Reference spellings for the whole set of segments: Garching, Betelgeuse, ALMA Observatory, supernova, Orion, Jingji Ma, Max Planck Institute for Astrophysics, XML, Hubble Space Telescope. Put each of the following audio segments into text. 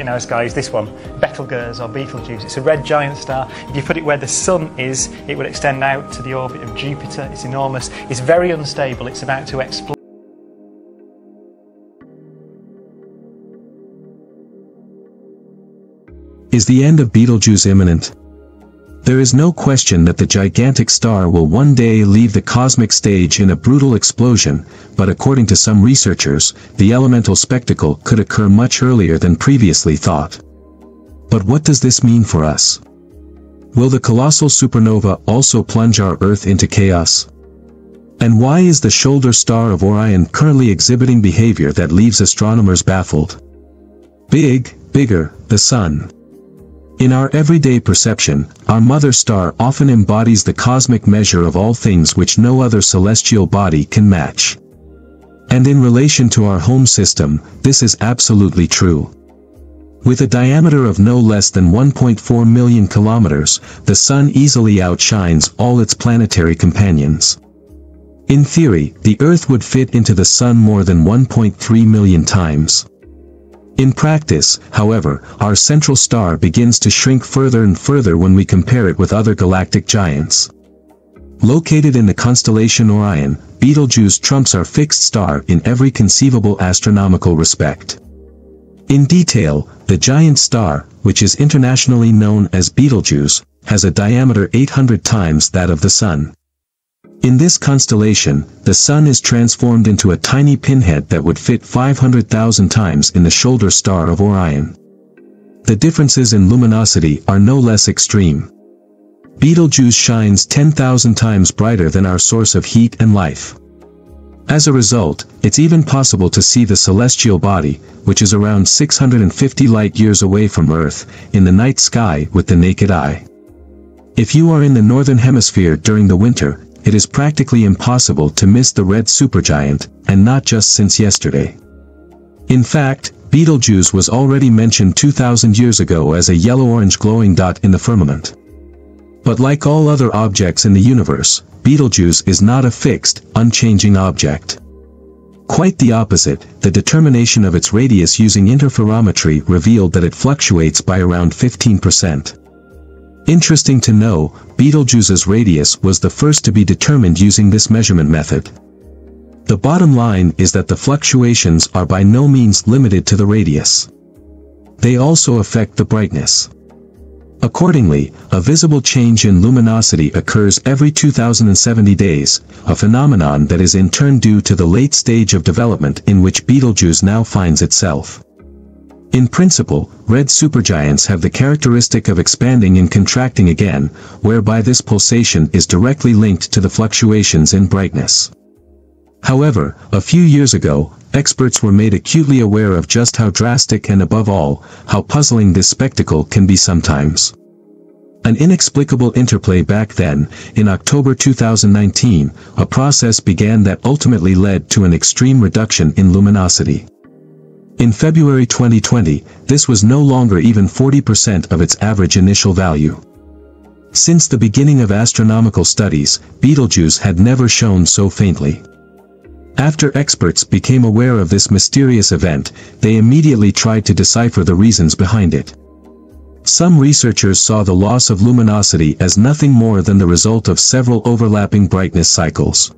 in our sky is this one, Betelgeuse or Betelgeuse. It's a red giant star. If you put it where the Sun is, it would extend out to the orbit of Jupiter. It's enormous. It's very unstable. It's about to explode. Is the end of Betelgeuse imminent? There is no question that the gigantic star will one day leave the cosmic stage in a brutal explosion, but according to some researchers, the elemental spectacle could occur much earlier than previously thought. But what does this mean for us? Will the colossal supernova also plunge our Earth into chaos? And why is the shoulder star of Orion currently exhibiting behavior that leaves astronomers baffled? Bigger, the Sun. In our everyday perception, our mother star often embodies the cosmic measure of all things which no other celestial body can match. And in relation to our home system, this is absolutely true. With a diameter of no less than 1.4 million kilometers, the Sun easily outshines all its planetary companions. In theory, the Earth would fit into the Sun more than 1.3 million times. In practice, however, our central star begins to shrink further and further when we compare it with other galactic giants. Located in the constellation Orion, Betelgeuse trumps our fixed star in every conceivable astronomical respect. In detail, the giant star, which is internationally known as Betelgeuse, has a diameter 800 times that of the Sun. In this constellation, the Sun is transformed into a tiny pinhead that would fit 500,000 times in the shoulder star of Orion. The differences in luminosity are no less extreme. Betelgeuse shines 10,000 times brighter than our source of heat and life. As a result, it's even possible to see the celestial body, which is around 650 light-years away from Earth, in the night sky with the naked eye. If you are in the northern hemisphere during the winter, it is practically impossible to miss the red supergiant, and not just since yesterday. In fact, Betelgeuse was already mentioned 2,000 years ago as a yellow-orange glowing dot in the firmament. But like all other objects in the universe, Betelgeuse is not a fixed, unchanging object. Quite the opposite, the determination of its radius using interferometry revealed that it fluctuates by around 15%. Interesting to know, Betelgeuse's radius was the first to be determined using this measurement method. The bottom line is that the fluctuations are by no means limited to the radius. They also affect the brightness. Accordingly, a visible change in luminosity occurs every 2070 days, a phenomenon that is in turn due to the late stage of development in which Betelgeuse now finds itself. In principle, red supergiants have the characteristic of expanding and contracting again, whereby this pulsation is directly linked to the fluctuations in brightness. However, a few years ago, experts were made acutely aware of just how drastic and above all, how puzzling this spectacle can be sometimes. An inexplicable interplay back then, in October 2019, a process began that ultimately led to an extreme reduction in luminosity. In February 2020, this was no longer even 40% of its average initial value. Since the beginning of astronomical studies, Betelgeuse had never shone so faintly. After experts became aware of this mysterious event, they immediately tried to decipher the reasons behind it. Some researchers saw the loss of luminosity as nothing more than the result of several overlapping brightness cycles.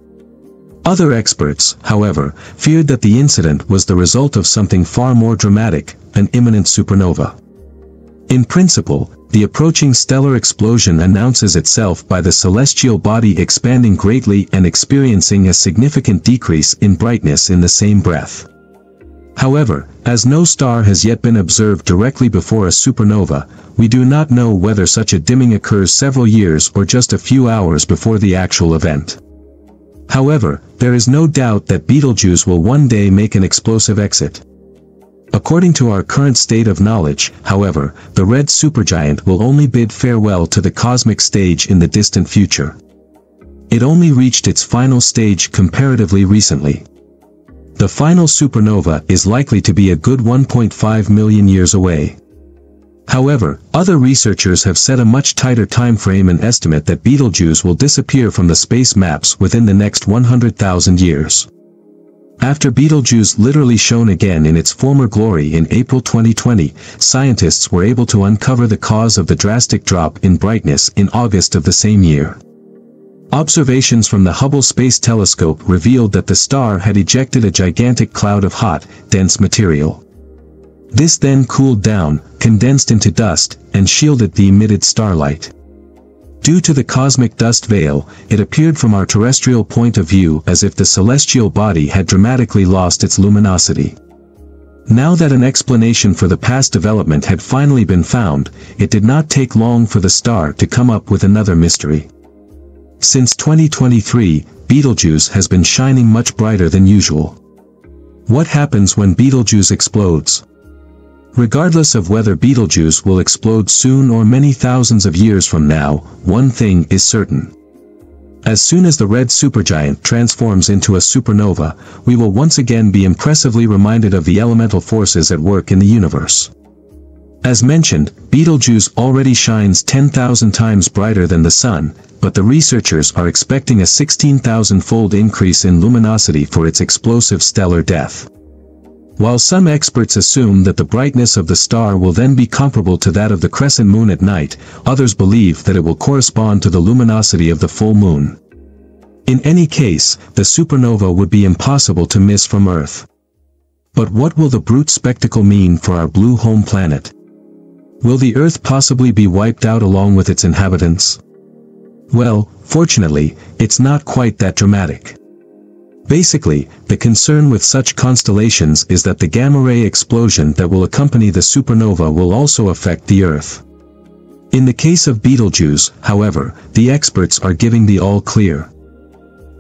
Other experts, however, feared that the incident was the result of something far more dramatic, an imminent supernova. In principle, the approaching stellar explosion announces itself by the celestial body expanding greatly and experiencing a significant decrease in brightness in the same breath. However, as no star has yet been observed directly before a supernova, we do not know whether such a dimming occurs several years or just a few hours before the actual event. However, there is no doubt that Betelgeuse will one day make an explosive exit. According to our current state of knowledge, however, the red supergiant will only bid farewell to the cosmic stage in the distant future. It only reached its final stage comparatively recently. The final supernova is likely to be a good 1.5 million years away. However, other researchers have set a much tighter time frame and estimate that Betelgeuse will disappear from the space maps within the next 100,000 years. After Betelgeuse literally shone again in its former glory in April 2020, scientists were able to uncover the cause of the drastic drop in brightness in August of the same year. Observations from the Hubble Space Telescope revealed that the star had ejected a gigantic cloud of hot, dense material. This then cooled down, condensed into dust, and shielded the emitted starlight. Due to the cosmic dust veil, it appeared from our terrestrial point of view as if the celestial body had dramatically lost its luminosity. Now that an explanation for the past development had finally been found, it did not take long for the star to come up with another mystery. Since 2023, Betelgeuse has been shining much brighter than usual. What happens when Betelgeuse explodes? Regardless of whether Betelgeuse will explode soon or many thousands of years from now, one thing is certain. As soon as the red supergiant transforms into a supernova, we will once again be impressively reminded of the elemental forces at work in the universe. As mentioned, Betelgeuse already shines 10,000 times brighter than the sun, but the researchers are expecting a 16,000-fold increase in luminosity for its explosive stellar death. While some experts assume that the brightness of the star will then be comparable to that of the crescent moon at night, others believe that it will correspond to the luminosity of the full moon. In any case, the supernova would be impossible to miss from Earth. But what will the brute spectacle mean for our blue home planet? Will the Earth possibly be wiped out along with its inhabitants? Well, fortunately, it's not quite that dramatic. Basically, the concern with such constellations is that the gamma-ray explosion that will accompany the supernova will also affect the Earth. In the case of Betelgeuse, however, the experts are giving the all-clear.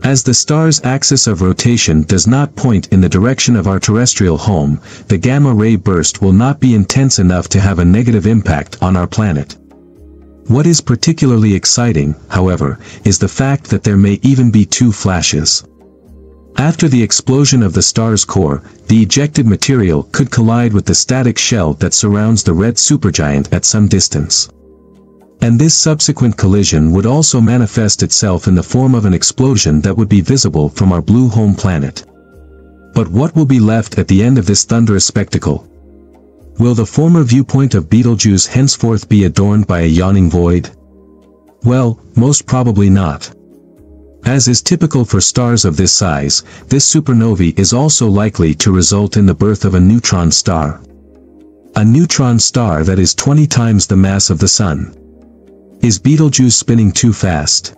As the star's axis of rotation does not point in the direction of our terrestrial home, the gamma-ray burst will not be intense enough to have a negative impact on our planet. What is particularly exciting, however, is the fact that there may even be two flashes. After the explosion of the star's core, the ejected material could collide with the static shell that surrounds the red supergiant at some distance. And this subsequent collision would also manifest itself in the form of an explosion that would be visible from our blue home planet. But what will be left at the end of this thunderous spectacle? Will the former viewpoint of Betelgeuse henceforth be adorned by a yawning void? Well, most probably not. As is typical for stars of this size, this supernovae is also likely to result in the birth of a neutron star. A neutron star that is 20 times the mass of the Sun. Is Betelgeuse spinning too fast?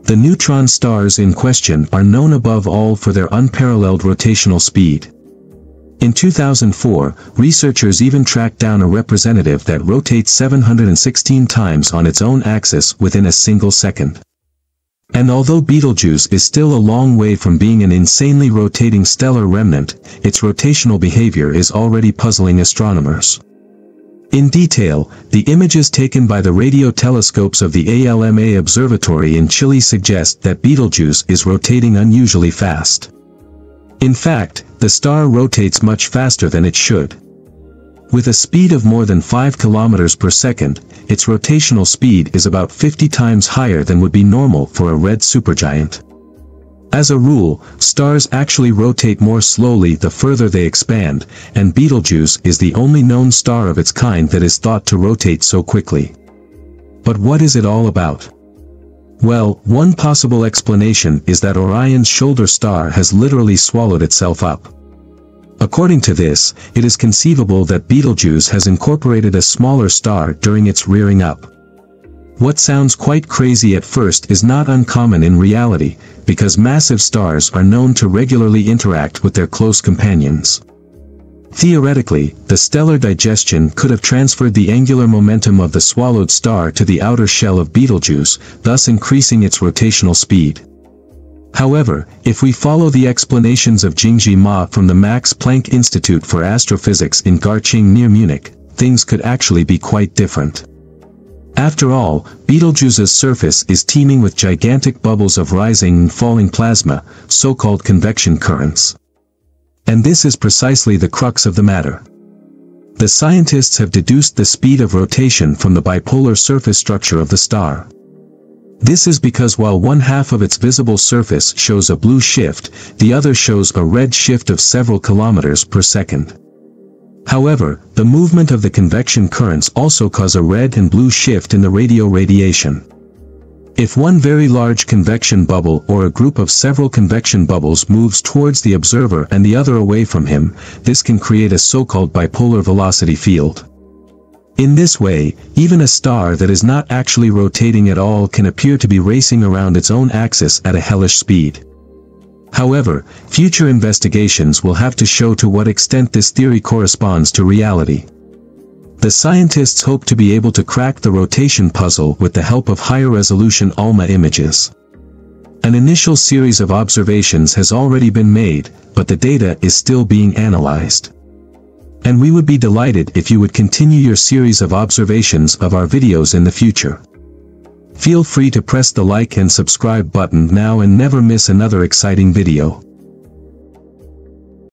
The neutron stars in question are known above all for their unparalleled rotational speed. In 2004, researchers even tracked down a representative that rotates 716 times on its own axis within a single second. And although Betelgeuse is still a long way from being an insanely rotating stellar remnant, its rotational behavior is already puzzling astronomers. In detail, the images taken by the radio telescopes of the ALMA Observatory in Chile suggest that Betelgeuse is rotating unusually fast. In fact, the star rotates much faster than it should. With a speed of more than 5 kilometers per second, its rotational speed is about 50 times higher than would be normal for a red supergiant. As a rule, stars actually rotate more slowly the further they expand, and Betelgeuse is the only known star of its kind that is thought to rotate so quickly. But what is it all about? Well, one possible explanation is that Orion's shoulder star has literally swallowed itself up. According to this, it is conceivable that Betelgeuse has incorporated a smaller star during its rearing up. What sounds quite crazy at first is not uncommon in reality, because massive stars are known to regularly interact with their close companions. Theoretically, the stellar digestion could have transferred the angular momentum of the swallowed star to the outer shell of Betelgeuse, thus increasing its rotational speed. However, if we follow the explanations of Jingji Ma from the Max Planck Institute for Astrophysics in Garching near Munich, things could actually be quite different. After all, Betelgeuse's surface is teeming with gigantic bubbles of rising and falling plasma, so-called convection currents. And this is precisely the crux of the matter. The scientists have deduced the speed of rotation from the bipolar surface structure of the star. This is because while one half of its visible surface shows a blue shift, the other shows a red shift of several kilometers per second. However, the movement of the convection currents also cause a red and blue shift in the radio radiation. If one very large convection bubble or a group of several convection bubbles moves towards the observer and the other away from him, this can create a so-called bipolar velocity field. In this way, even a star that is not actually rotating at all can appear to be racing around its own axis at a hellish speed. However, future investigations will have to show to what extent this theory corresponds to reality. The scientists hope to be able to crack the rotation puzzle with the help of higher-resolution ALMA images. An initial series of observations has already been made, but the data is still being analyzed. And we would be delighted if you would continue your series of observations of our videos in the future. Feel free to press the like and subscribe button now and never miss another exciting video.